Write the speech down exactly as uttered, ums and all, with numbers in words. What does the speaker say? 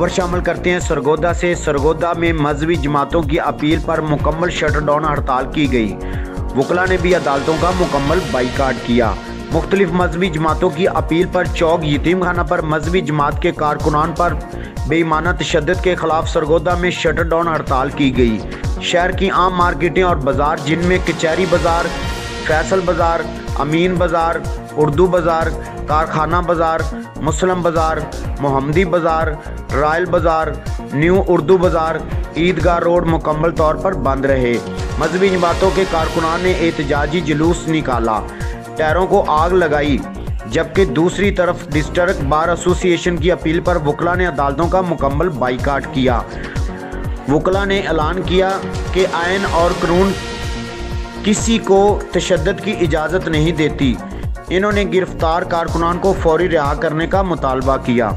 खबर शामिल करते हैं सरगोधा से। सरगोधा में मजहबी जमातों की अपील पर मुकम्मल शटडाउन हड़ताल की गई। वकला ने भी अदालतों का मुकम्मल बाइकाट किया। मुख्तलिफ मजहबी जमातों की अपील पर चौक यतीम खाना पर मजहबी जमात के कारकुनान पर बेईमाना तशद्दुद के खिलाफ सरगोधा में शटडाउन हड़ताल की गई। शहर की आम मार्केटें और बाजार जिनमें कचहरी बाजार, फैसल बाजार, अमीन बाजार, उर्दू बाजार, कारखाना बाजार, मुस्लिम बाजार, मोहम्मदी बाजार, रॉयल बाजार, न्यू उर्दू बाजार, ईदगाह रोड मुकम्मल तौर पर बंद रहे। मजहबी जमातों के कारकुनान ने एहतजाजी जुलूस निकाला, टायरों को आग लगाई, जबकि दूसरी तरफ डिस्ट्रिक्ट बार एसोसिएशन की अपील पर वकला ने अदालतों का मुकम्मल बाइकाट किया। वकला ने ऐलान किया कि आइन और कानून किसी को तशद्दुद की इजाज़त नहीं देती। इन्होंने गिरफ्तार कारकुनान को फौरी रिहा करने का मुतालबा किया।